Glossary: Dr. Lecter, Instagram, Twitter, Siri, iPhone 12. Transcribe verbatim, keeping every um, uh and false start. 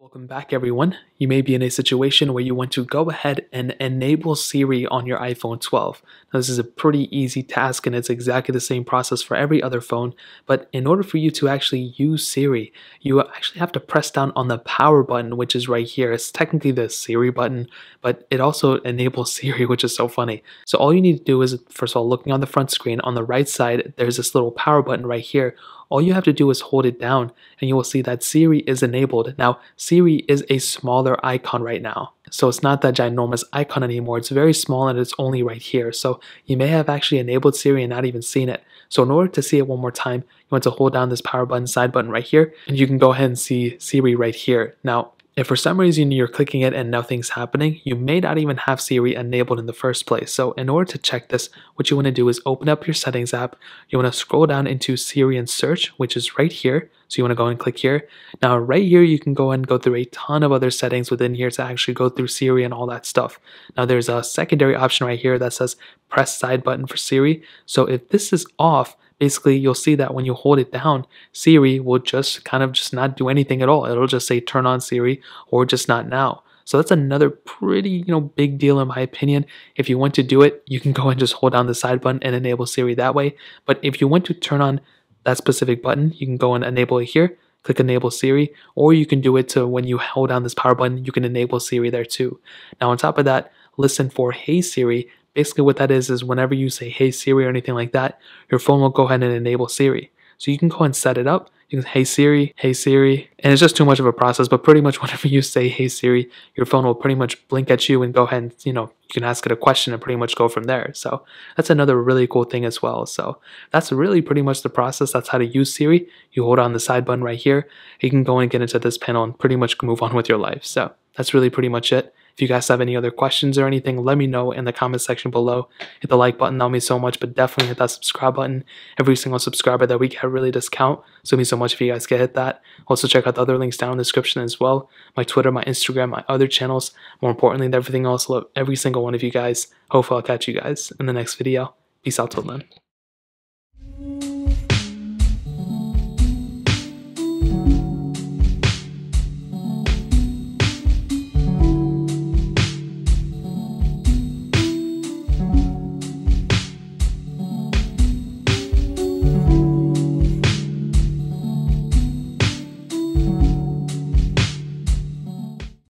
Welcome back, everyone. You may be in a situation where you want to go ahead and enable Siri on your iPhone twelve. Now, this is a pretty easy task, and it's exactly the same process for every other phone. But in order for you to actually use Siri, you actually have to press down on the power button, which is right here. It's technically the Siri button, but it also enables Siri, which is so funny. So all you need to do is, first of all, looking on the front screen, on the right side, there's this little power button right here. All you have to do is hold it down, and you will see that Siri is enabled. Now, Siri is a smaller icon right now. So it's not that ginormous icon anymore. It's very small, and it's only right here. So you may have actually enabled Siri and not even seen it. So in order to see it one more time, you want to hold down this power button, side button right here, and you can go ahead and see Siri right here. Now, if for some reason you're clicking it and nothing's happening, you may not even have Siri enabled in the first place. So in order to check this, what you want to do is open up your settings app. You want to scroll down into Siri and search, which is right here. So you want to go and click here. Now, right here, you can go and go through a ton of other settings within here to actually go through Siri and all that stuff. Now, there's a secondary option right here that says press side button for Siri. So if this is off, basically, you'll see that when you hold it down, Siri will just kind of just not do anything at all. It'll just say turn on Siri or just not now. So that's another pretty, you know, big deal in my opinion. If you want to do it, you can go and just hold down the side button and enable Siri that way. But if you want to turn on that specific button, you can go and enable it here. Click enable Siri, or you can do it to when you hold down this power button, you can enable Siri there too. Now, on top of that, listen for Hey Siri. Basically what that is, is whenever you say Hey Siri or anything like that, your phone will go ahead and enable Siri. So you can go and set it up. You can say, Hey Siri, Hey Siri, and it's just too much of a process, but pretty much whenever you say Hey Siri, your phone will pretty much blink at you and go ahead and, you know, you can ask it a question and pretty much go from there. So that's another really cool thing as well. So that's really pretty much the process. That's how to use Siri. You hold on the side button right here. You can go and get into this panel and pretty much move on with your life. So that's really pretty much it. If you guys have any other questions or anything, let me know in the comment section below. Hit the like button, that'll mean so much, but definitely hit that subscribe button. Every single subscriber that we get really does count, so it means so much if you guys get hit that. Also check out the other links down in the description as well. My Twitter, my Instagram, my other channels. More importantly than everything else, love every single one of you guys. Hopefully I'll catch you guys in the next video. Peace out till then.